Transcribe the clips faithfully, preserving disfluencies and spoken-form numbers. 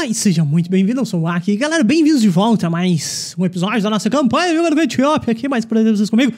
Fala e seja muito bem-vindo, eu sou o Aki. Galera, bem-vindos de volta a mais um episódio da nossa campanha da Etiópia. Aqui, mais prazer vocês comigo.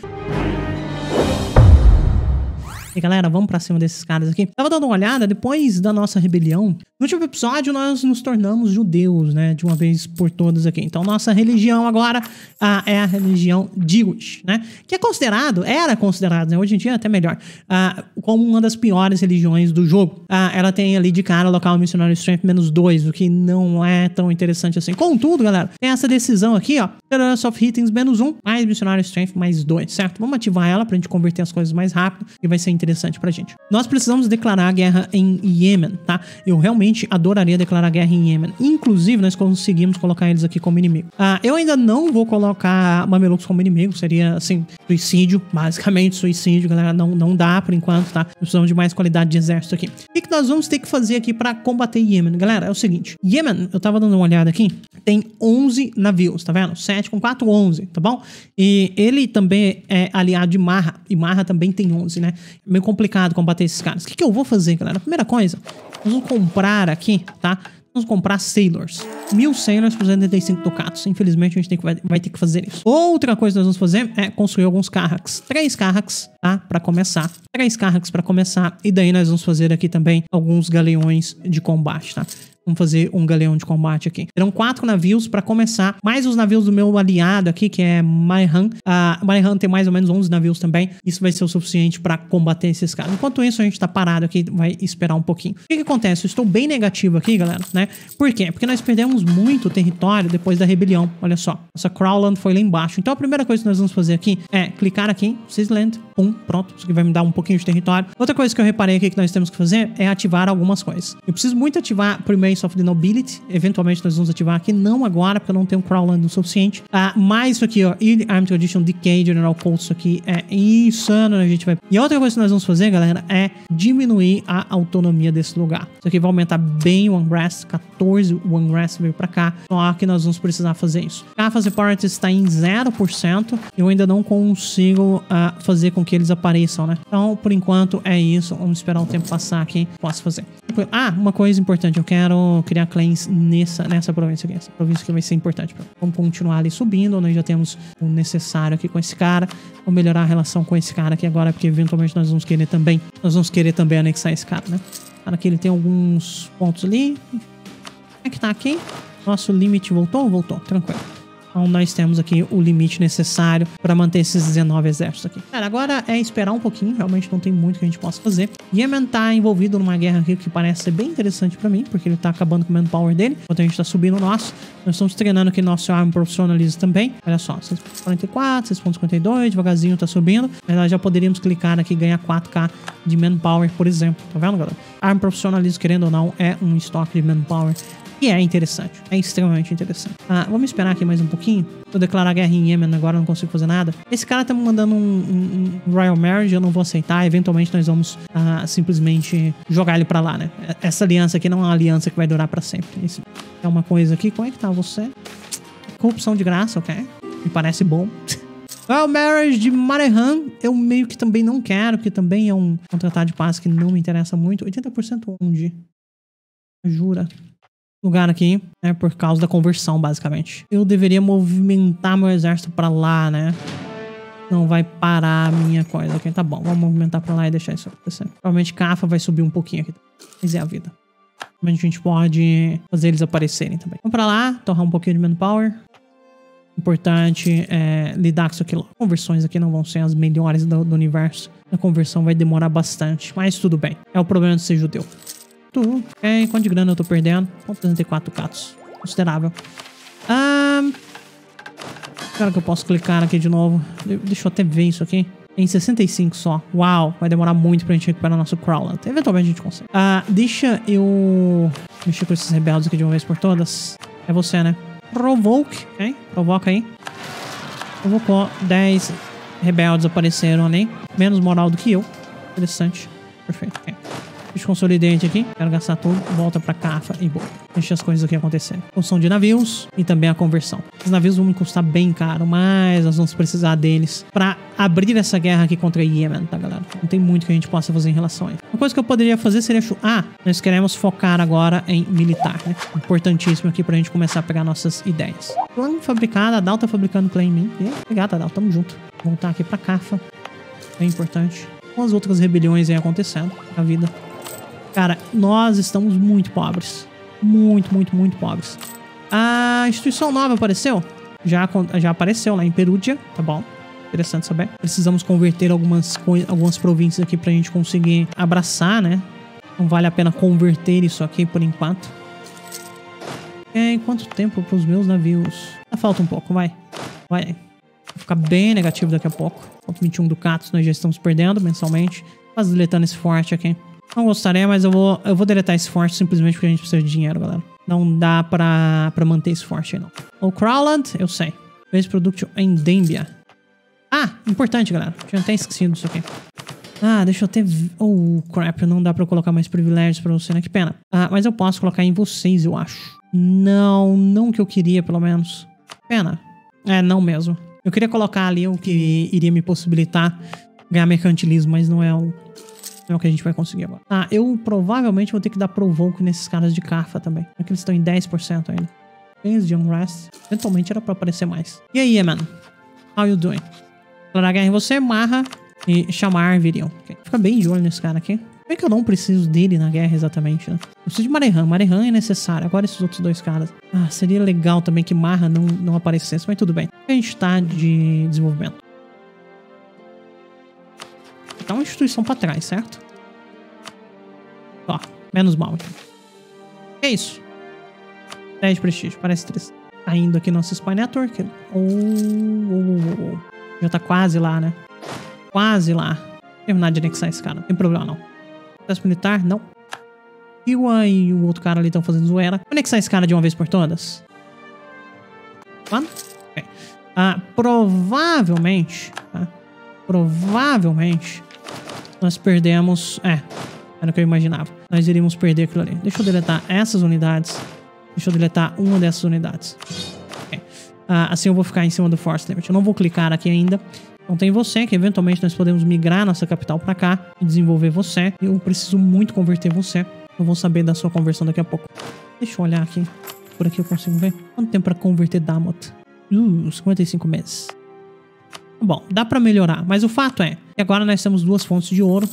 E galera, vamos pra cima desses caras aqui. Tava dando uma olhada, depois da nossa rebelião, no último episódio nós nos tornamos judeus, né? De uma vez por todas aqui. Então nossa religião agora ah, é a religião Jewish, né? Que é considerado, era considerado, né? Hoje em dia é até melhor, ah, como uma das piores religiões do jogo. Ah, ela tem ali de cara local missionário strength menos dois, o que não é tão interessante assim. Contudo, galera, tem essa decisão aqui, ó. Sailors of Hitchens menos um, mais missionário strength mais dois, certo? Vamos ativar ela pra gente converter as coisas mais rápido e vai ser interessante. Interessante pra gente. Nós precisamos declarar a guerra em Yemen, tá? Eu realmente adoraria declarar a guerra em Yemen. Inclusive, nós conseguimos colocar eles aqui como inimigo. Ah, eu ainda não vou colocar Mamelucos como inimigo, seria, assim, suicídio, basicamente suicídio, galera, não, não dá por enquanto, tá? Precisamos de mais qualidade de exército aqui. O que nós vamos ter que fazer aqui pra combater Yemen? Galera, é o seguinte, Yemen, eu tava dando uma olhada aqui, tem onze navios, tá vendo? sete com quatro, onze, tá bom? E ele também é aliado de Marra, e Marra também tem onze, né? Meio complicado combater esses caras. O que, que eu vou fazer, galera? A primeira coisa, nós vamos comprar aqui, tá? Vamos comprar Sailors. Mil Sailors por duzentos e setenta e cinco ducatos. Infelizmente, a gente tem que, vai, vai ter que fazer isso. Outra coisa que nós vamos fazer é construir alguns carracks. Três carracks, tá? Pra começar. Três carracks pra começar. E daí nós vamos fazer aqui também alguns galeões de combate, tá? Vamos fazer um galeão de combate aqui. Terão quatro navios para começar, mais os navios do meu aliado aqui, que é Marehan. A uh, Marehan tem mais ou menos onze navios também. Isso vai ser o suficiente para combater esses caras. Enquanto isso, a gente tá parado aqui, vai esperar um pouquinho. O que que acontece? Eu estou bem negativo aqui, galera, né? Por quê? Porque nós perdemos muito território depois da rebelião. Olha só. Nossa Crowland foi lá embaixo. Então a primeira coisa que nós vamos fazer aqui é clicar aqui em Cisland. Um, pronto. Isso aqui vai me dar um pouquinho de território. Outra coisa que eu reparei aqui que nós temos que fazer é ativar algumas coisas. Eu preciso muito ativar primeiro of the Nobility, eventualmente nós vamos ativar aqui, não agora, porque eu não tenho Crowland o suficiente. Ah, mas isso aqui, ó, Early Armed Tradition Decay, General Colts, isso aqui é insano, a gente vai... E outra coisa que nós vamos fazer, galera, é diminuir a autonomia desse lugar. Isso aqui vai aumentar bem o Unrest, quatorze o Unrest veio pra cá, só que nós vamos precisar fazer isso. Kafa Separate está em zero por cento, eu ainda não consigo ah, fazer com que eles apareçam, né? Então, por enquanto, é isso, vamos esperar o tempo passar aqui, posso fazer. Ah, uma coisa importante, eu quero criar claims nessa, nessa província aqui. Essa província que vai ser importante. Vamos continuar ali subindo. Nós já temos o necessário aqui com esse cara. Vamos melhorar a relação com esse cara aqui agora, porque eventualmente nós vamos querer também. Nós vamos querer também anexar esse cara, né? Cara, aqui ele tem alguns pontos ali. Como é que tá aqui? Nosso limite voltou? Voltou. Tranquilo. Então nós temos aqui o limite necessário para manter esses dezenove exércitos aqui. Cara, agora é esperar um pouquinho. Realmente não tem muito que a gente possa fazer. Yemen tá envolvido numa guerra aqui que parece ser bem interessante para mim, porque ele tá acabando com o manpower dele. Enquanto a gente tá subindo o nosso. Nós estamos treinando aqui nosso arma profissionaliza também. Olha só, seis ponto quarenta e quatro, seis ponto cinquenta e dois, devagarzinho tá subindo. Mas nós já poderíamos clicar aqui e ganhar quatro K de manpower, por exemplo. Tá vendo, galera? Arma profissionaliza, querendo ou não, é um estoque de manpower. E é interessante, é extremamente interessante. Ah, vamos esperar aqui mais um pouquinho. Vou declarar guerra em Yemen agora, não consigo fazer nada. Esse cara tá me mandando um, um, um Royal Marriage, eu não vou aceitar. Eventualmente nós vamos ah, simplesmente jogar ele pra lá, né? Essa aliança aqui não é uma aliança que vai durar pra sempre. Isso é uma coisa aqui. Como é que tá você? Corrupção de graça, ok? Me parece bom. Royal Marriage de Marehan, eu meio que também não quero, porque também é um, um tratado de paz que não me interessa muito. oitenta por cento onde? Jura? Lugar aqui, né, por causa da conversão, basicamente. Eu deveria movimentar meu exército pra lá, né? Não vai parar a minha coisa. Ok, tá bom. Vamos movimentar pra lá e deixar isso acontecer. Provavelmente Kafa vai subir um pouquinho aqui. Mas é a vida. Mas a gente pode fazer eles aparecerem também. Vamos pra lá, torrar um pouquinho de manpower. Importante é lidar com isso aqui logo. Conversões aqui não vão ser as melhores do, do universo. A conversão vai demorar bastante, mas tudo bem. É o problema de ser judeu. Tu. É, quanto de grana eu tô perdendo? trezentos e quatro catos. Considerável. Ah, claro que eu posso clicar aqui de novo. Deixa eu até ver isso aqui. Tem sessenta e cinco só. Uau, vai demorar muito pra gente recuperar o nosso Crowland. Eventualmente a gente consegue. Ah, deixa eu mexer com esses rebeldes aqui de uma vez por todas. É você, né? Provoke, hein? Provoca aí. Provocou. dez rebeldes apareceram ali. Menos moral do que eu. Interessante. Perfeito. É. Deixa eu consolidante aqui. Quero gastar tudo. Volta pra Kafa e boa. Deixa as coisas aqui acontecerem. Construção de navios e também a conversão. Os navios vão me custar bem caro, mas nós vamos precisar deles pra abrir essa guerra aqui contra Yemen, tá, galera? Não tem muito que a gente possa fazer em relação a isso. Uma coisa que eu poderia fazer seria... Ah, nós queremos focar agora em militar, né? Importantíssimo aqui pra gente começar a pegar nossas ideias. Plan fabricado, a Dal tá fabricando plan em mim. Obrigado, Dal. Tamo junto. Voltar aqui pra Kafa. É importante. Com as outras rebeliões aí acontecendo na vida. Cara, nós estamos muito pobres. Muito, muito, muito pobres. A instituição nova apareceu? Já, já apareceu lá em Perúdia, tá bom. Interessante saber. Precisamos converter algumas, algumas províncias aqui pra gente conseguir abraçar, né? Não vale a pena converter isso aqui por enquanto. É, quanto tempo pros meus navios? Ah, falta um pouco, vai. Vai aí. Vai ficar bem negativo daqui a pouco. Falta vinte e um ducatos, nós já estamos perdendo mensalmente. Quase deletando esse forte aqui. Não gostaria, mas eu vou, eu vou deletar esse forte simplesmente porque a gente precisa de dinheiro, galera. Não dá pra, pra manter esse forte aí, não. O Crowland, eu sei. Esse produto em Dembia. Ah, importante, galera. Tinha até esquecido isso aqui. Ah, deixa eu até... Oh, crap. Não dá pra eu colocar mais privilégios pra você, né? Que pena. Ah, mas eu posso colocar em vocês, eu acho. Não, não que eu queria, pelo menos. Pena. É, não mesmo. Eu queria colocar ali o que iria me possibilitar ganhar mercantilismo, mas não é o... É o que a gente vai conseguir agora. Ah, eu provavelmente vou ter que dar provoke nesses caras de Kafa também. É que eles estão em dez por cento ainda. Bens de unrest. Eventualmente era pra aparecer mais. E aí, mano? How you doing? Declarar guerra em você, Marra e Shamara viriam. Okay. Fica bem de olho nesse cara aqui. Como é que eu não preciso dele na guerra exatamente, né? Eu preciso de Marehan. Marehan é necessário. Agora esses outros dois caras. Ah, seria legal também que Marra não, não aparecesse, mas tudo bem. A gente tá de desenvolvimento. Tá uma instituição pra trás, certo? Ó, menos mal. Então. É isso. dez de prestígio, parece três. Ainda aqui nosso Spy Network. Oh, oh, oh, oh. Já tá quase lá, né? Quase lá. Terminar de anexar esse cara, não tem problema não. Processo militar, não. E o outro cara ali estão fazendo zoeira. Vou anexar esse cara de uma vez por todas. Mano? Ok. Ah, provavelmente... Tá? Provavelmente... Nós perdemos... É, era o que eu imaginava. Nós iríamos perder aquilo ali. Deixa eu deletar essas unidades. Deixa eu deletar uma dessas unidades. Okay. Ah, assim eu vou ficar em cima do Force Limit. Eu não vou clicar aqui ainda. Então tem você, que eventualmente nós podemos migrar nossa capital pra cá. E desenvolver você. Eu preciso muito converter você. Eu vou saber da sua conversão daqui a pouco. Deixa eu olhar aqui. Por aqui eu consigo ver. Quanto tempo pra converter Damot? Uh, cinquenta e cinco meses. Bom, dá pra melhorar, mas o fato é que agora nós temos duas fontes de ouro.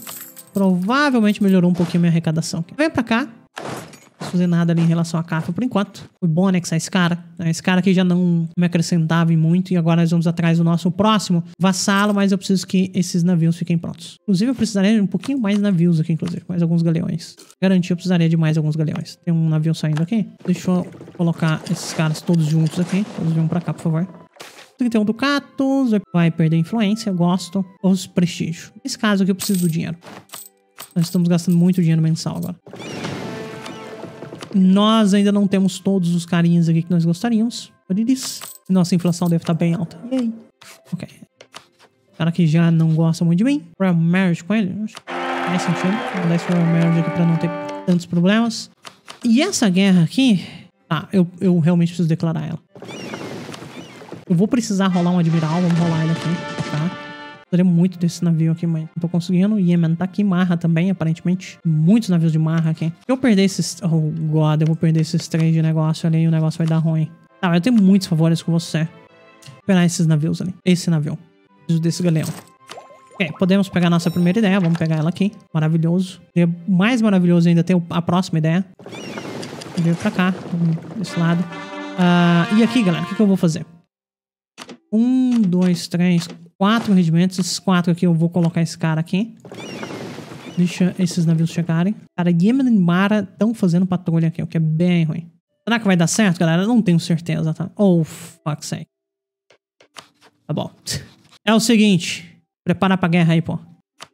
Provavelmente melhorou um pouquinho a minha arrecadação. Vem pra cá. Não vou fazer nada ali em relação à Kafa por enquanto. Foi bom anexar esse cara. Esse cara aqui já não me acrescentava em muito. E agora nós vamos atrás do nosso próximo vassalo. Mas eu preciso que esses navios fiquem prontos. Inclusive eu precisaria de um pouquinho mais navios aqui, inclusive. Mais alguns galeões. Garantir eu precisaria de mais alguns galeões. Tem um navio saindo aqui. Deixa eu colocar esses caras todos juntos aqui. Todos de um pra cá, por favor. trinta e um ducatos, vai perder influência, eu gosto, os prestígio. Nesse caso aqui eu preciso do dinheiro. Nós estamos gastando muito dinheiro mensal agora. Nós ainda não temos todos os carinhas aqui que nós gostaríamos. Nossa inflação deve estar bem alta. Yay. Ok. O cara que já não gosta muito de mim. Royal Marriage com ele. Acho que faz sentido. Vou dar esse Royal Marriage aqui pra não ter tantos problemas. E essa guerra aqui... Ah, eu, eu realmente preciso declarar ela. Eu vou precisar rolar um admiral, vamos rolar ele aqui, tá? Gostaria muito desse navio aqui, mas não tô conseguindo. O Yemen tá aqui, Marra também, aparentemente. Muitos navios de Marra aqui. Se eu perder esses... Oh, God, eu vou perder esses três de negócio ali e o negócio vai dar ruim. Tá, mas eu tenho muitos favores com você. Vou pegar esses navios ali. Esse navio. Preciso desse galeão. Ok, podemos pegar nossa primeira ideia, vamos pegar ela aqui. Maravilhoso. E mais maravilhoso ainda tem a próxima ideia. Eu vou pra cá, desse lado. Uh, e aqui, galera, o que, que eu vou fazer? Um, dois, três, quatro regimentos. Esses quatro aqui eu vou colocar esse cara aqui. Deixa esses navios chegarem. Cara, Yemen e Marra estão fazendo patrulha aqui, o que é bem ruim. Será que vai dar certo, galera? Eu não tenho certeza, tá? Oh, fuck sake. Tá bom. É o seguinte. Prepara pra guerra aí, pô.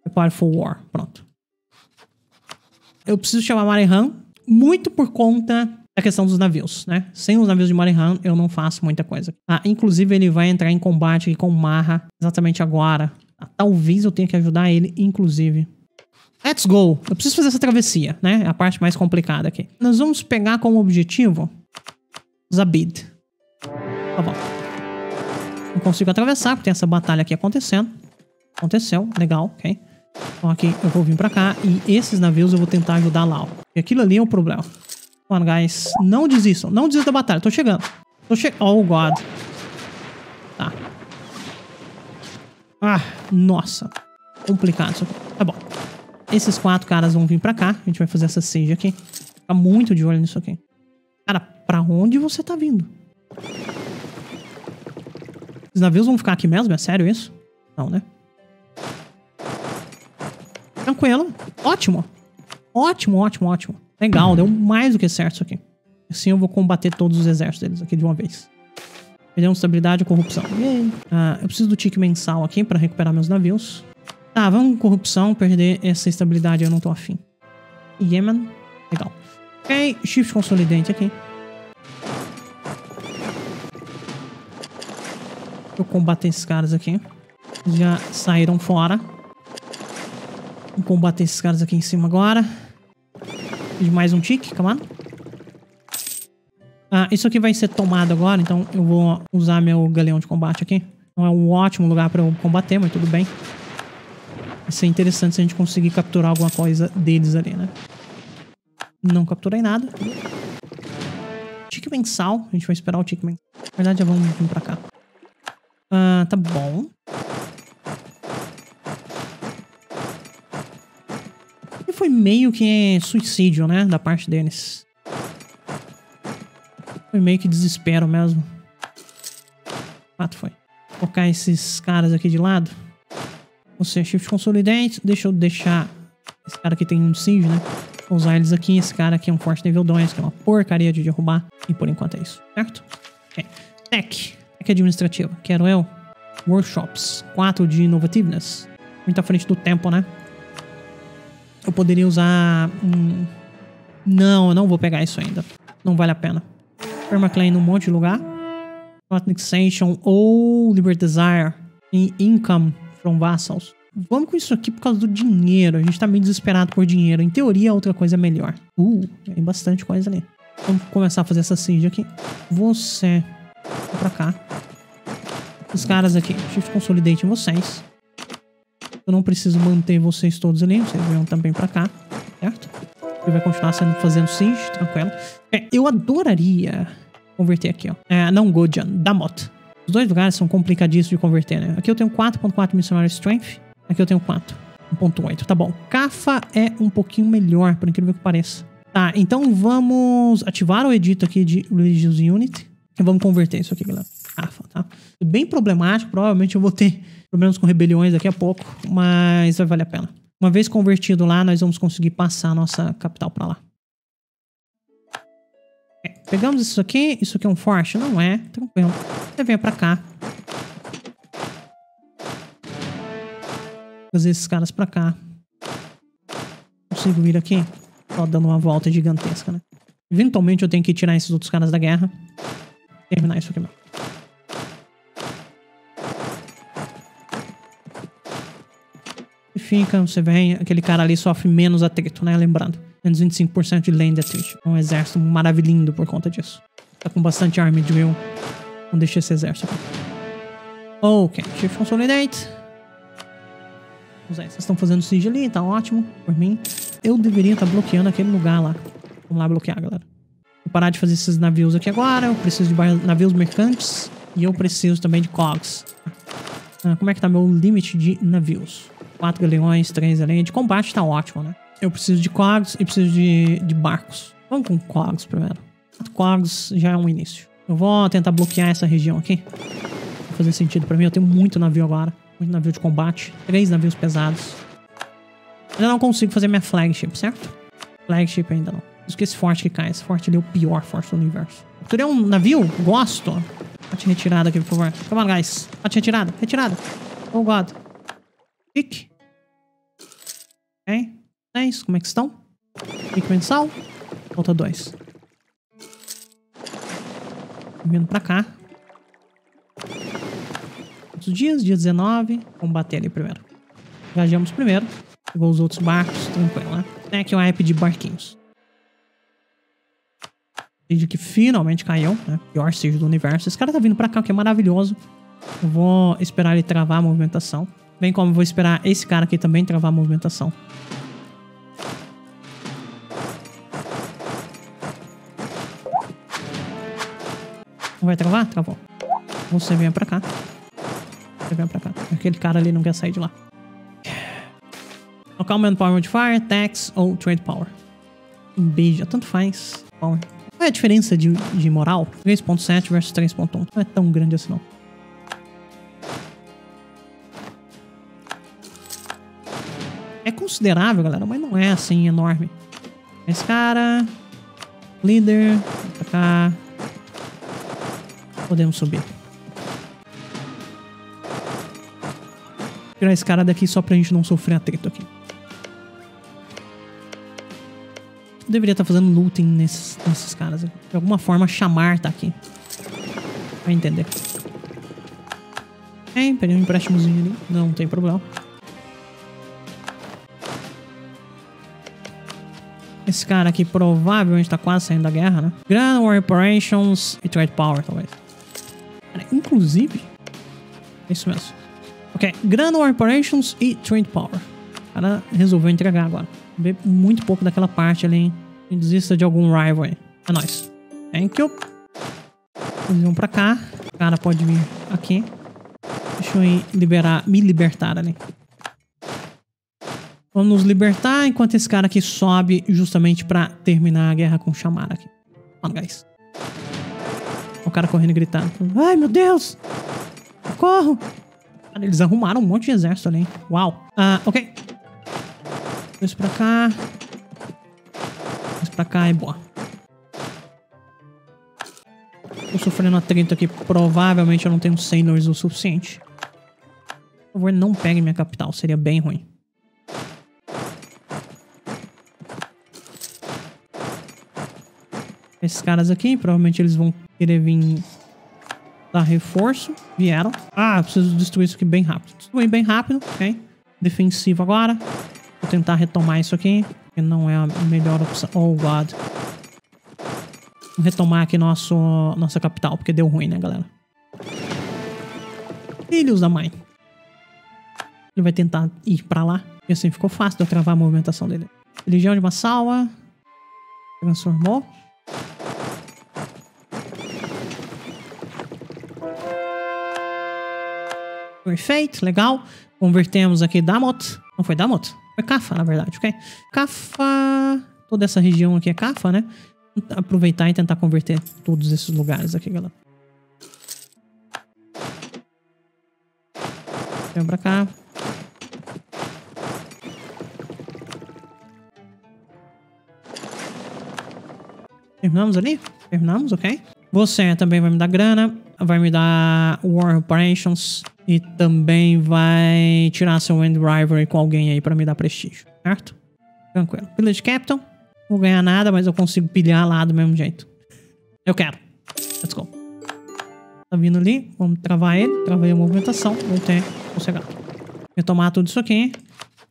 Prepare for war. Pronto. Eu preciso chamar Marehan. Muito por conta... A questão dos navios, né? Sem os navios de Marehan, eu não faço muita coisa. Ah, inclusive ele vai entrar em combate aqui com Marra exatamente agora. Ah, talvez eu tenha que ajudar ele, inclusive. Let's go. Eu preciso fazer essa travessia, né? É a parte mais complicada aqui. Nós vamos pegar como objetivo... Zabid. Tá bom. Não consigo atravessar, porque tem essa batalha aqui acontecendo. Aconteceu. Legal, ok. Então aqui eu vou vir pra cá. E esses navios eu vou tentar ajudar lá, ó. E aquilo ali é o problema. Mano, guys, não desistam. Não desistam da batalha. Tô chegando. Tô che... Oh, God. Tá. Ah, nossa. Complicado isso aqui. Tá bom. Esses quatro caras vão vir pra cá. A gente vai fazer essa siege aqui. Fica muito de olho nisso aqui. Cara, pra onde você tá vindo? Os navios vão ficar aqui mesmo? É sério isso? Não, né? Tranquilo. Ótimo. Ótimo, ótimo, ótimo. Legal, deu mais do que certo isso aqui. Assim eu vou combater todos os exércitos deles aqui de uma vez. Perdemos estabilidade e corrupção. Ah, eu preciso do tique mensal aqui pra recuperar meus navios. Tá, vamos com corrupção. Perder essa estabilidade eu não tô afim. Yemen. Legal. Ok, shift consolidante aqui. Deixa eu combater esses caras aqui. Já saíram fora. Vou combater esses caras aqui em cima agora. De mais um tique, calma lá. Ah, isso aqui vai ser tomado agora, então eu vou usar meu galeão de combate aqui. Não é um ótimo lugar pra eu combater, mas tudo bem. Vai ser interessante se a gente conseguir capturar alguma coisa deles ali, né? Não capturei nada. Tique mensal. A gente vai esperar o tique mensal. Na verdade, já vamos vir pra cá. Ah, tá bom. E foi meio que suicídio, né? Da parte deles. Foi meio que desespero mesmo. De fato foi. Vou colocar esses caras aqui de lado. Ou seja, shift consolidante. Deixa eu deixar... Esse cara aqui tem um siege, né? Vou usar eles aqui. Esse cara aqui é um forte nível dois, que é uma porcaria de derrubar. E por enquanto é isso, certo? Ok. Tech. Tech administrativa. Quero eu. Workshops. quatro de innovativeness. Muito à frente do tempo, né? Eu poderia usar... Hum... Não, eu não vou pegar isso ainda. Não vale a pena. Permaclaim num monte de lugar. Plotnik Sanction ou Liberty Desire. E Income from Vassals. Vamos com isso aqui por causa do dinheiro. A gente tá meio desesperado por dinheiro. Em teoria, outra coisa é melhor. Uh, tem bastante coisa ali. Vamos começar a fazer essa siege aqui. Você... Vou pra cá. Os caras aqui. Shift Consolidate em vocês. Eu não preciso manter vocês todos ali. Vocês vão também pra cá, certo? Ele vai continuar sendo, fazendo siege, tranquilo. É, eu adoraria converter aqui, ó. É, não Godian, Damot. Os dois lugares são complicadíssimos de converter, né? Aqui eu tenho quatro ponto quatro Missionary Strength. Aqui eu tenho quanto? um ponto oito. Tá bom. Kafa é um pouquinho melhor, por incrível que pareça. Tá, então vamos ativar o edito aqui de Religious Unity. E vamos converter isso aqui, galera. Kafa, tá? Bem problemático, provavelmente eu vou ter... problemas com rebeliões daqui a pouco, mas vai valer a pena. Uma vez convertido lá, nós vamos conseguir passar a nossa capital pra lá. É, pegamos isso aqui. Isso aqui é um forte? Não é. Tranquilo. Você vem pra cá. Fazer esses caras pra cá. Consigo vir aqui? Só dando uma volta gigantesca, né? Eventualmente eu tenho que tirar esses outros caras da guerra. Terminar isso aqui mesmo. Fica, você vem, aquele cara ali sofre menos atrito, né? Lembrando, menos vinte e cinco por cento de land attrition. É um exército maravilhoso por conta disso. Tá com bastante army drill. Vamos deixar esse exército aqui. Ok, shift consolidate. Vocês estão fazendo siege ali, tá ótimo. Por mim, eu deveria estar tá bloqueando aquele lugar lá. Vamos lá bloquear, galera. Vou parar de fazer esses navios aqui agora. Eu preciso de navios mercantes. E eu preciso também de cogs. Ah, como é que tá meu limite de navios? Quatro galeões, três além. De combate tá ótimo, né? Eu preciso de cogs e preciso de, de barcos. Vamos com cogs primeiro. Quatro cogs já é um início. Eu vou tentar bloquear essa região aqui. Vai fazer sentido pra mim. Eu tenho muito navio agora. Muito navio de combate. Três navios pesados. Ainda não consigo fazer minha flagship, certo? Flagship ainda não. Isso que esse forte que cai. Esse forte ali é o pior forte do universo. Capturei um navio? Gosto. Bate retirada aqui, por favor. Come on, guys. Bate retirada. Retirada. Oh, God. Pique. Ok. dez. Como é que estão? Pique mensal. Falta dois. Vindo pra cá. Quantos dias? Dia dezenove. Vamos bater ali primeiro. Engajamos primeiro. pegou os outros barcos, tranquilo, né? Tem aqui um app de barquinhos. Seja que finalmente caiu, né? Pior seja do universo. Esse cara tá vindo pra cá, o que é maravilhoso. Eu vou esperar ele travar a movimentação. Bem como eu vou esperar esse cara aqui também travar a movimentação. Não vai travar? Travou. Você vem pra cá. Você vem pra cá. Aquele cara ali não quer sair de lá. Local manpower modifier, tax ou trade power. Inveja, tanto faz. Power. Qual é a diferença de, de moral? três ponto sete versus três ponto um. Não é tão grande assim não. É considerável, galera, mas não é assim enorme. Esse cara... Líder... Pra cá... Podemos subir. Vou tirar esse cara daqui só pra gente não sofrer atrito aqui. Eu deveria estar fazendo looting nesses, nesses caras aqui. De alguma forma, chamar tá aqui. Vai entender. É, peguei um empréstimozinho ali. Não tem problema. Esse cara aqui provavelmente tá quase saindo da guerra, né? Grand War Operations e Trade Power, talvez. Cara, inclusive... É isso mesmo. Ok, Grand War Operations e Trade Power. O cara resolveu entregar agora. Vê muito pouco daquela parte ali, hein? Não desista de algum rival aí. É nóis. Thank you. Eles vão pra cá. O cara pode vir aqui. Deixa eu ir liberar, me libertar ali. Vamos nos libertar enquanto esse cara aqui sobe justamente pra terminar a guerra com o Shamara aqui. Mano, guys. O cara correndo e gritando. Ai, meu Deus! Socorro! Cara, eles arrumaram um monte de exército ali, hein? Uau! Ah, uh, ok. Dois pra cá. Dois pra cá e boa. Tô sofrendo atrito aqui. Provavelmente eu não tenho Sailors o suficiente. Por favor, não peguem minha capital. Seria bem ruim. Esses caras aqui, provavelmente eles vão querer vir dar reforço. Vieram. Ah, eu preciso destruir isso aqui bem rápido. Destruir bem rápido, ok. Defensivo agora. Vou tentar retomar isso aqui, que não é a melhor opção. Oh, God. Vou retomar aqui nosso, nossa capital, porque deu ruim, né, galera? Filhos da mãe. Ele vai tentar ir pra lá. E assim ficou fácil de eu travar a movimentação dele. Religião de Massawa. Transformou. Perfeito, legal. Convertemos aqui Damot. Não foi Damot? Foi Kafa, na verdade, ok? Kafa... Toda essa região aqui é Kafa, né? Aproveitar e tentar converter todos esses lugares aqui, galera. Vem pra cá. Terminamos ali? Terminamos, ok? Você também vai me dar grana. Vai me dar War Operations. E também vai tirar seu End Rivalry com alguém aí pra me dar prestígio, certo? Tranquilo. Village Capital. Não vou ganhar nada, mas eu consigo pilhar lá do mesmo jeito. Eu quero. Let's go. Tá vindo ali. Vamos travar ele. Travei a movimentação. Vou ter sossegado. Retomar tudo isso aqui.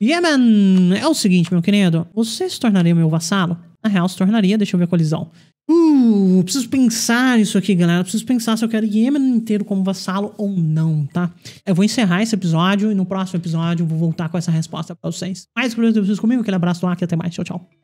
Yemen! É o seguinte, meu querido. Você se tornaria meu vassalo? Na real, se tornaria. Deixa eu ver a colisão. Uh, preciso pensar isso aqui, galera. Preciso pensar se eu quero Yemen inteiro como vassalo ou não, tá? Eu vou encerrar esse episódio e no próximo episódio eu vou voltar com essa resposta pra vocês. Mais curiosidades comigo, aquele abraço do Aki, até mais, tchau, tchau.